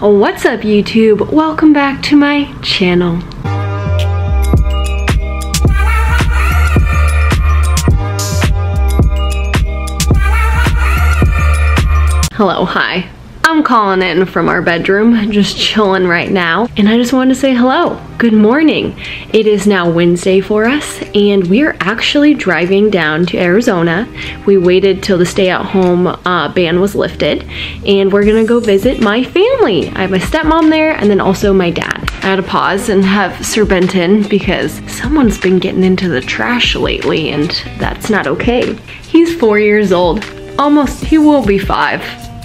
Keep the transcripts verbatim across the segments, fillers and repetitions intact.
What's up, YouTube? Welcome back to my channel. Hello, hi. I'm calling in from our bedroom, just chilling right now. And I just wanted to say hello. Good morning. It is now Wednesday for us, and we are actually driving down to Arizona. We waited till the stay-at-home uh, ban was lifted, and we're gonna go visit my family. I have my stepmom there, and then also my dad. I had to pause and have serpentin because someone's been getting into the trash lately, and that's not okay. He's four years old. Almost, he will be five.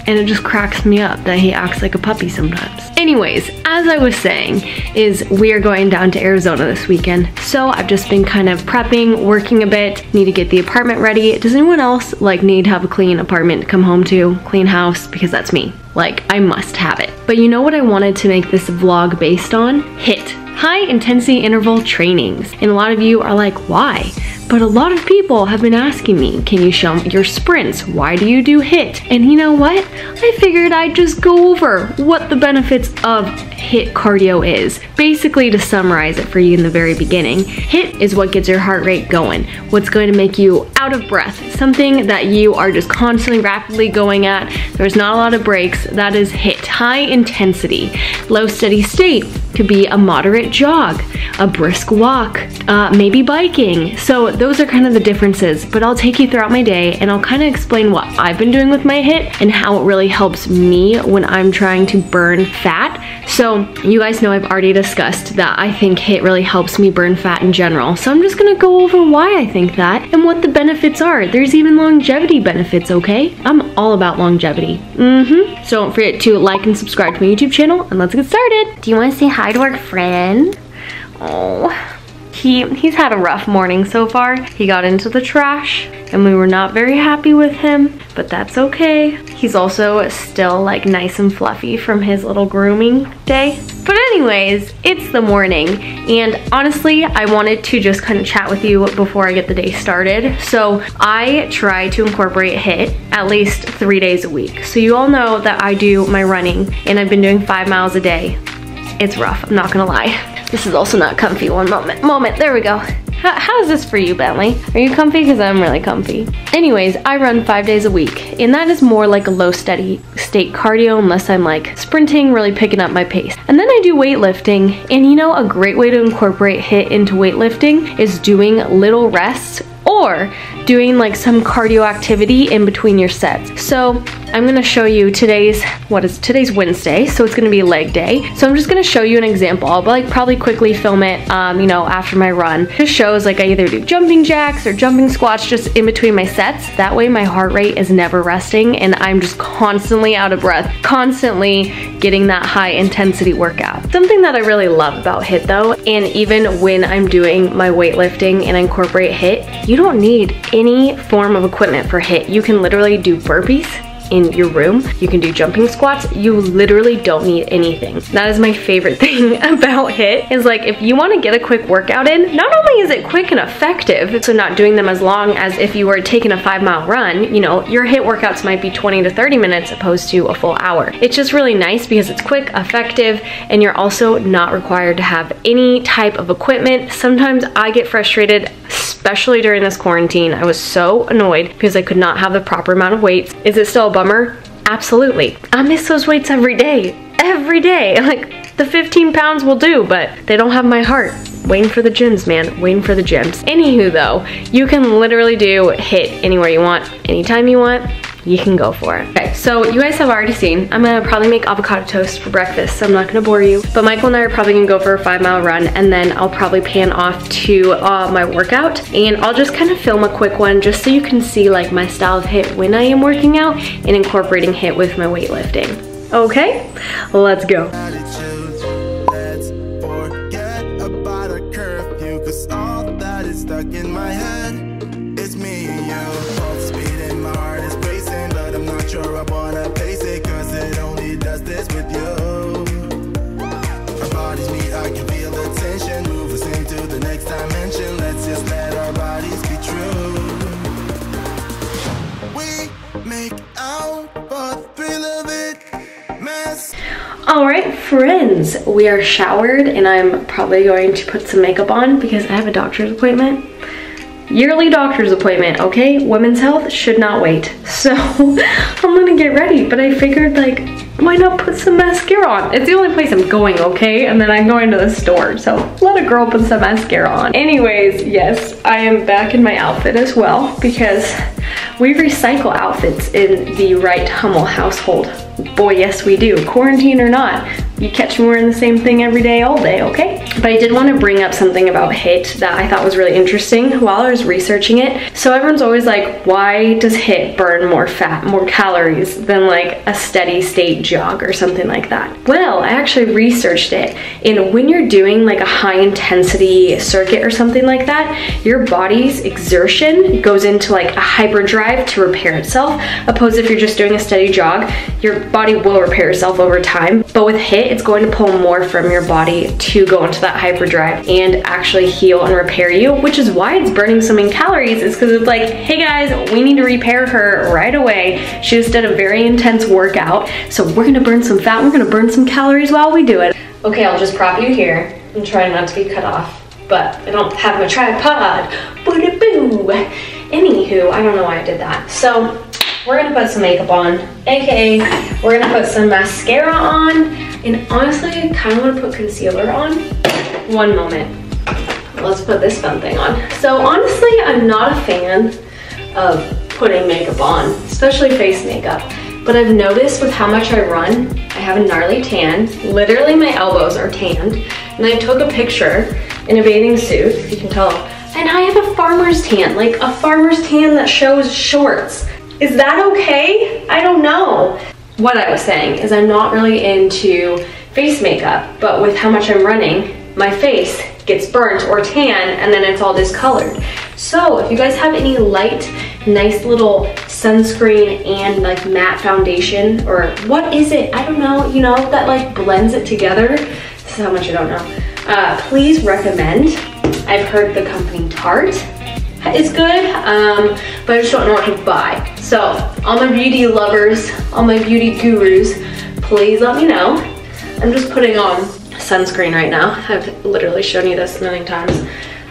And it just cracks me up that he acts like a puppy sometimes. Anyways, as I was saying, is we are going down to Arizona this weekend. So I've just been kind of prepping, working a bit, need to get the apartment ready. Does anyone else like need to have a clean apartment to come home to, clean house? Because that's me. Like, I must have it. But you know what I wanted to make this vlog based on? HIIT. High intensity interval trainings. And a lot of you are like, why? But a lot of people have been asking me, can you show me your sprints? Why do you do HIIT? And you know what? I figured I'd just go over what the benefits of HIIT cardio is. Basically, to summarize it for you in the very beginning, HIIT is what gets your heart rate going, what's going to make you out of breath, something that you are just constantly rapidly going at. There's not a lot of breaks. That is HIIT. High intensity. Low steady state could be a moderate jog, a brisk walk, uh, maybe biking. So those are kind of the differences, but I'll take you throughout my day and I'll kind of explain what I've been doing with my HIIT and how it really helps me when I'm trying to burn fat. So you guys know I've already discussed that I think HIIT really helps me burn fat in general. So I'm just gonna go over why I think that and what the benefits are. There's even longevity benefits, okay? I'm all about longevity. Mm-hmm. So don't forget to like and subscribe to my YouTube channel and let's get started. Do you wanna say hi to our friend? Oh, he, he's had a rough morning so far. He got into the trash and we were not very happy with him, but that's okay. He's also still like nice and fluffy from his little grooming day. But anyways, it's the morning. And honestly, I wanted to just kind of chat with you before I get the day started. So I try to incorporate HIIT at least three days a week. So you all know that I do my running and I've been doing five miles a day. It's rough, I'm not gonna lie. This is also not comfy, one moment, moment, there we go. How, how's this for you, Bentley? Are you comfy? Because I'm really comfy. Anyways, I run five days a week, and that is more like a low steady state cardio unless I'm like sprinting, really picking up my pace. And then I do weightlifting, and you know, a great way to incorporate HIIT into weightlifting is doing little rests or doing like some cardio activity in between your sets. So I'm gonna show you today's, what is today's Wednesday, so it's gonna be leg day. So I'm just gonna show you an example. I'll like probably quickly film it, um, you know, after my run. Just shows like I either do jumping jacks or jumping squats just in between my sets. That way my heart rate is never resting and I'm just constantly out of breath, constantly getting that high intensity workout. Something that I really love about HIIT though, and even when I'm doing my weightlifting and I incorporate HIIT, you don't need any form of equipment for HIIT. You can literally do burpees in your room. You can do jumping squats. You literally don't need anything. That is my favorite thing about HIIT, is like if you want to get a quick workout in, not only is it quick and effective, so not doing them as long as if you were taking a five mile run, you know, your HIIT workouts might be twenty to thirty minutes opposed to a full hour. It's just really nice because it's quick, effective, and you're also not required to have any type of equipment. Sometimes I get frustrated, especially during this quarantine. I was so annoyed because I could not have the proper amount of weights. Is it still a bummer? Absolutely. I miss those weights every day, every day. Like the fifteen pounds will do, but they don't have my heart. Waiting for the gyms, man, waiting for the gyms. Anywho though, you can literally do HIIT anywhere you want, anytime you want. You can go for it. Okay, so you guys have already seen, I'm gonna probably make avocado toast for breakfast, so I'm not gonna bore you, but Michael and I are probably gonna go for a five mile run and then I'll probably pan off to uh, my workout, and I'll just kind of film a quick one just so you can see like my style of HIIT when I am working out and incorporating HIIT with my weightlifting. Okay, let's go. Sure, I wanna face it, cause it only does this with you. Our bodies meet, I can feel the tension. Move us into the next dimension. Let's just let our bodies be true. We make out for the thrill of it. Mess. All right, friends, we are showered and I'm probably going to put some makeup on because I have a doctor's appointment. Yearly doctor's appointment, okay? Women's health should not wait. So I'm gonna get ready, but I figured like, why not put some mascara on? It's the only place I'm going, okay? And then I'm going to the store, so let a girl put some mascara on. Anyways, yes, I am back in my outfit as well because we recycle outfits in the Wright Hummel household. Boy, yes we do. Quarantine or not, you catch me wearing the same thing every day, all day, okay? But I did want to bring up something about HIIT that I thought was really interesting while I was researching it. So everyone's always like, why does HIIT burn more fat, more calories than like a steady state jog or something like that? Well, I actually researched it. And when you're doing like a high intensity circuit or something like that, your body's exertion goes into like a hyperdrive to repair itself. Opposed if you're just doing a steady jog, your body will repair itself over time, but with HIIT, it's going to pull more from your body to go into that hyperdrive and actually heal and repair you, which is why it's burning so many calories. Is because it's like, hey guys, we need to repair her right away. She just did a very intense workout, so we're gonna burn some fat, we're gonna burn some calories while we do it. Okay, I'll just prop you here. I'm trying not to be cut off, but I don't have my tripod. Boo-da-boo. Anywho, I don't know why I did that. So, we're gonna put some makeup on, aka we're gonna put some mascara on, and honestly I kind of want to put concealer on. One moment, let's put this fun thing on. So honestly I'm not a fan of putting makeup on, especially face makeup, but I've noticed with how much I run, I have a gnarly tan. Literally my elbows are tanned, and I took a picture in a bathing suit, if you can tell, and I have a farmer's tan, like a farmer's tan that shows shorts. Is that okay? I don't know. What I was saying is I'm not really into face makeup, but with how much I'm running, my face gets burnt or tan, and then it's all discolored. So if you guys have any light, nice little sunscreen and like matte foundation, or what is it? I don't know, you know, that like blends it together. This is how much I don't know. Uh, please recommend. I've heard the company Tarte is good, um, but I just don't know what to buy. So, all my beauty lovers, all my beauty gurus, please let me know. I'm just putting on sunscreen right now. I've literally shown you this a million times.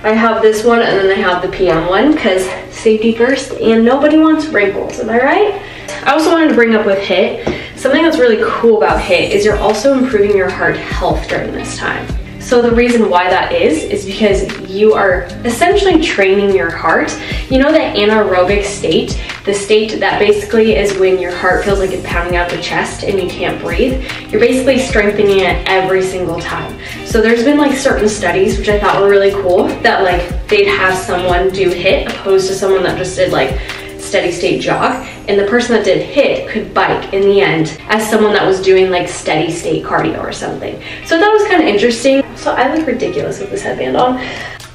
I have this one and then I have the P M one because safety first and nobody wants wrinkles, am I right? I also wanted to bring up with HIIT, something that's really cool about HIIT is you're also improving your heart health during this time. So the reason why that is, is because you are essentially training your heart. You know that anaerobic state, the state that basically is when your heart feels like it's pounding out the chest and you can't breathe, you're basically strengthening it every single time. So there's been like certain studies, which I thought were really cool, that like they'd have someone do HIIT opposed to someone that just did like steady state jog, and the person that did HIIT could bike in the end as someone that was doing like steady state cardio or something. So that was kind of interesting. So I look ridiculous with this headband on.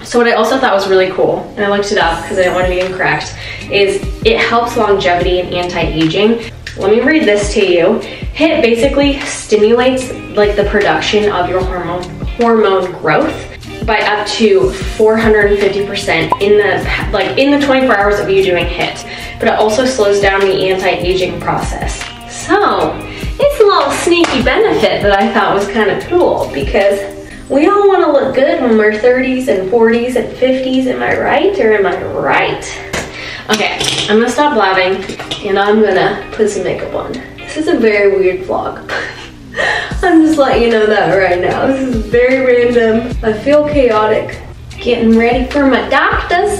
So what I also thought was really cool, and I looked it up because I didn't want to be incorrect, is it helps longevity and anti-aging. Let me read this to you. HIIT basically stimulates like the production of your hormone hormone growth by up to four hundred fifty percent in the like in the twenty-four hours of you doing HIIT, but it also slows down the anti-aging process. So it's a little sneaky benefit that I thought was kind of cool, because we all want to look good when we're thirties and forties and fifties. Am I right or am I right? Okay, I'm gonna stop blabbing and I'm gonna put some makeup on. This is a very weird vlog. I'm just letting you know that right now. This is very random. I feel chaotic. Getting ready for my doctors.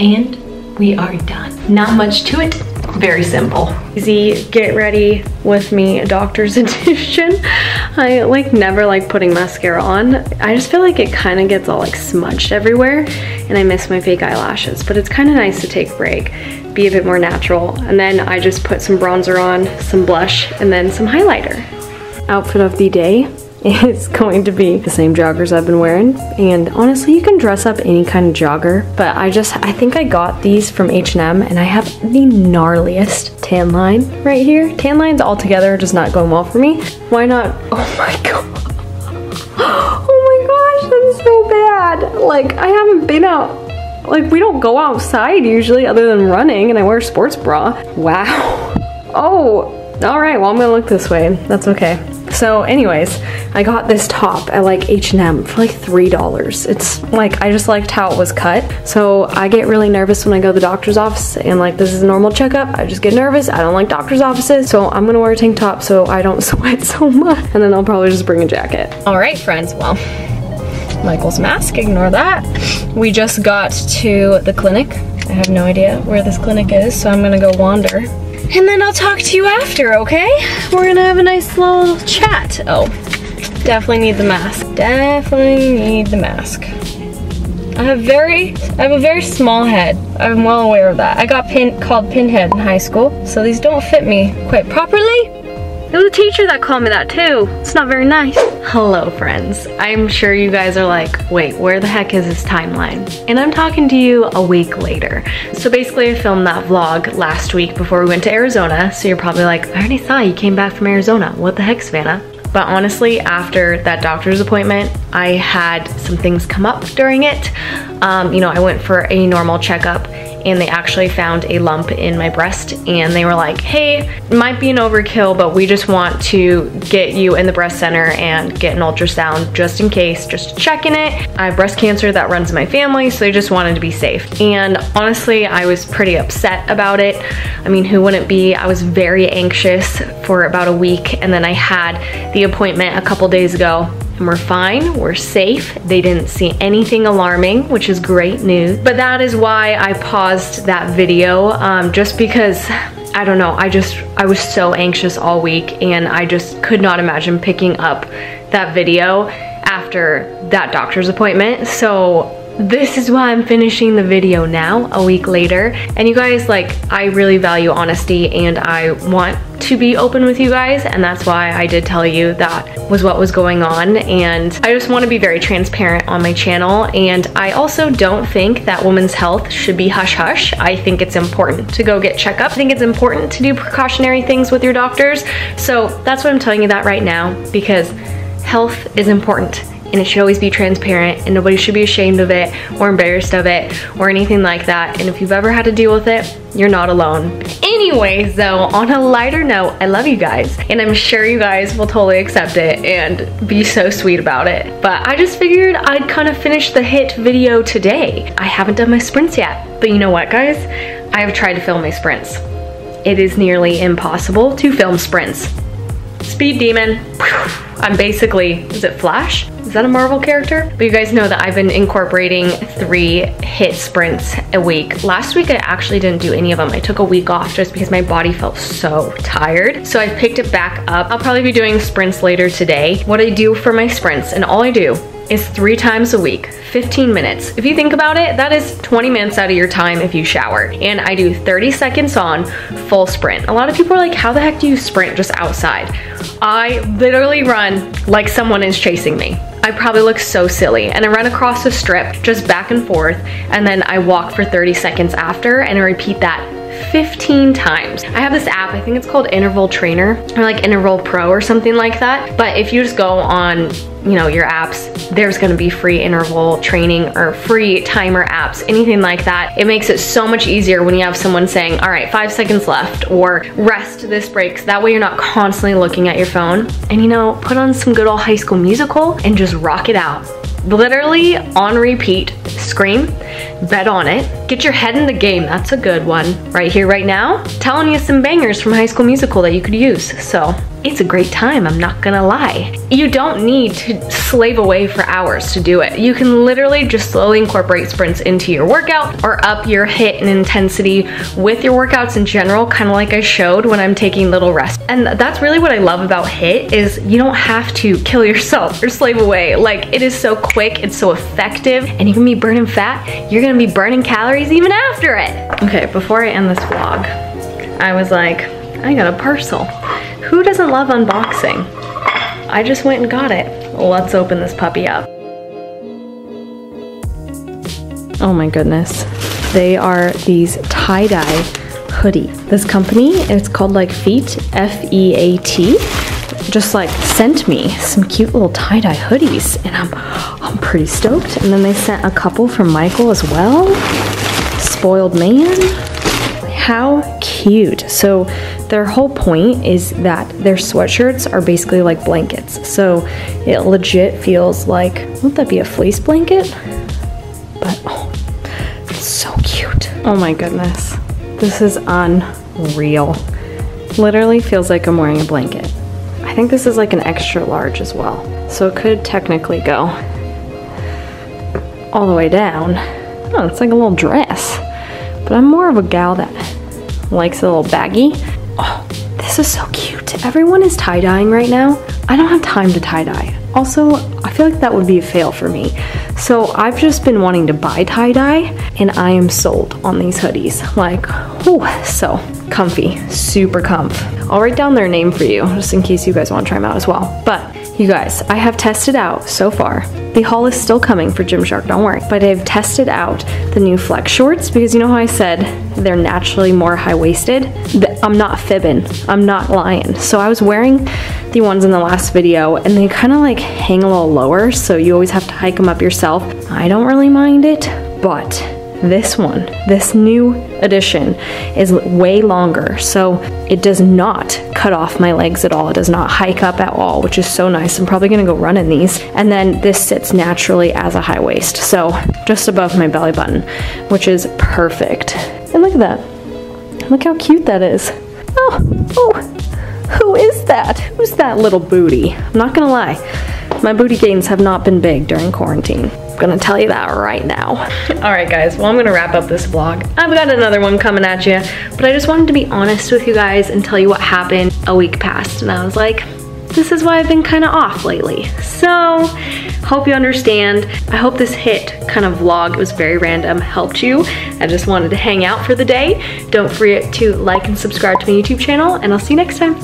And we are done. Not much to it. Very simple. Easy, get ready with me, doctor's edition. I like never like putting mascara on. I just feel like it kind of gets all like smudged everywhere and I miss my fake eyelashes, but it's kind of nice to take a break, be a bit more natural. And then I just put some bronzer on, some blush, and then some highlighter. Outfit of the day. It's going to be the same joggers I've been wearing, and honestly you can dress up any kind of jogger, but I just I think I got these from H and M, and I have the gnarliest tan line right here. Tan lines altogether are just not going well for me. Why not? Oh my god, oh my gosh, that's so bad. Like I haven't been out Like, we don't go outside usually other than running, and I wear a sports bra. Wow. Oh, all right, well, I'm gonna look this way. That's okay. So anyways, I got this top at like H and M for like three dollars. It's like, I just liked how it was cut. So I get really nervous when I go to the doctor's office, and like, this is a normal checkup. I just get nervous. I don't like doctor's offices. So I'm gonna wear a tank top so I don't sweat so much. And then I'll probably just bring a jacket. All right, friends, well, Michael's mask, ignore that. We just got to the clinic. I have no idea where this clinic is, so I'm gonna go wander. And then I'll talk to you after, okay? We're gonna have a nice little chat. Oh, definitely need the mask. Definitely need the mask. I have very, I have a very small head. I'm well aware of that. I got pin, called pinhead in high school, so these don't fit me quite properly. It was a teacher that called me that too. It's not very nice. Hello, friends. I'm sure you guys are like, wait, where the heck is this timeline? And I'm talking to you a week later. So basically I filmed that vlog last week before we went to Arizona. So you're probably like, I already saw you came back from Arizona. What the heck, Savannah? But honestly, after that doctor's appointment, I had some things come up during it. Um, you know, I went for a normal checkup, and they actually found a lump in my breast, and they were like, hey, it might be an overkill, but we just want to get you in the breast center and get an ultrasound just in case, just checking it. I have breast cancer that runs in my family, so they just wanted to be safe. And honestly, I was pretty upset about it. I mean, who wouldn't be? I was very anxious for about a week, and then I had the appointment a couple days ago. And we're fine, we're safe. They didn't see anything alarming, which is great news. But that is why I paused that video, um, just because, I don't know, I just, I was so anxious all week, and I just could not imagine picking up that video after that doctor's appointment. So this is why I'm finishing the video now, a week later. And you guys, like, I really value honesty, and I want to be open with you guys, and that's why I did tell you that was what was going on. And I just want to be very transparent on my channel, and I also don't think that women's health should be hush hush. I think it's important to go get checkup. I think it's important to do precautionary things with your doctors. So that's why I'm telling you that right now, because health is important. And it should always be transparent, and nobody should be ashamed of it or embarrassed of it or anything like that. And if you've ever had to deal with it, you're not alone. Anyways, though, on a lighter note, I love you guys, and I'm sure you guys will totally accept it and be so sweet about it. But I just figured I'd kind of finish the HIIT video today. I haven't done my sprints yet, but you know what, guys? I have tried to film my sprints. It is nearly impossible to film sprints. Speed demon. I'm basically, is it Flash? Is that a Marvel character? But you guys know that I've been incorporating three HIIT sprints a week. Last week I actually didn't do any of them. I took a week off just because my body felt so tired. So I picked it back up. I'll probably be doing sprints later today. What I do for my sprints, and all I do is three times a week, fifteen minutes. If you think about it, that is twenty minutes out of your time if you shower. And I do thirty seconds on, full sprint. A lot of people are like, how the heck do you sprint just outside? I literally run like someone is chasing me. I probably look so silly, and I run across the strip just back and forth, and then I walk for thirty seconds after, and I repeat that fifteen times. I have this app, I think it's called Interval Trainer, or like Interval Pro or something like that. But if you just go on, you know, your apps, there's gonna be free interval training or free timer apps, anything like that. It makes it so much easier when you have someone saying, all right, five seconds left, or rest this break, so that way you're not constantly looking at your phone. And you know, put on some good old High School Musical and just rock it out. Literally on repeat, scream, bet on it, get your head in the game. That's a good one right here, right now. Telling you some bangers from High School Musical that you could use. So it's a great time, I'm not gonna lie. You don't need to slave away for hours to do it. You can literally just slowly incorporate sprints into your workout, or up your HIIT and intensity with your workouts in general, kind of like I showed when I'm taking little rest. And that's really what I love about HIIT, is you don't have to kill yourself or slave away. Like, it is so quick, it's so effective, and you can be burning fat, you're gonna be burning calories even after it. Okay, before I end this vlog, I was like, I got a parcel. Who doesn't love unboxing? I just went and got it. Let's open this puppy up. Oh my goodness. They are these tie-dye hoodie. This company, it's called like Feat, F E A T. just like sent me some cute little tie-dye hoodies, and I'm, I'm pretty stoked. And then they sent a couple from Michael as well. Spoiled man. How cute. So their whole point is that their sweatshirts are basically like blankets. So it legit feels like, wouldn't that be a fleece blanket? But oh, it's so cute. Oh my goodness. This is unreal. Literally feels like I'm wearing a blanket. I think this is like an extra large as well. So it could technically go all the way down. Oh, it's like a little dress. But I'm more of a gal that likes a little baggy. Oh, this is so cute. Everyone is tie-dyeing right now. I don't have time to tie-dye. Also, I feel like that would be a fail for me. So I've just been wanting to buy tie-dye, and I am sold on these hoodies. Like, oh, so comfy, super comf. I'll write down their name for you, just in case you guys want to try them out as well. But you guys, I have tested out so far. The haul is still coming for Gymshark, don't worry. But I've tested out the new flex shorts, because you know how I said they're naturally more high-waisted? I'm not fibbing, I'm not lying. So I was wearing the ones in the last video, and they kind of like hang a little lower, so you always have to hike them up yourself. I don't really mind it, but this one, this new edition, is way longer, so it does not cut off my legs at all. It does not hike up at all, which is so nice. I'm probably gonna go run in these. And then this sits naturally as a high waist, so just above my belly button, which is perfect. And look at that. Look how cute that is. Oh, oh, who is that? Who's that little booty? I'm not gonna lie. My booty gains have not been big during quarantine. I'm gonna tell you that right now. All right guys, well I'm gonna wrap up this vlog. I've got another one coming at you, but I just wanted to be honest with you guys and tell you what happened. A week passed and I was like, this is why I've been kind of off lately. So, hope you understand. I hope this HIIT kind of vlog, it was very random, helped you. I just wanted to hang out for the day. Don't forget to like and subscribe to my YouTube channel, and I'll see you next time.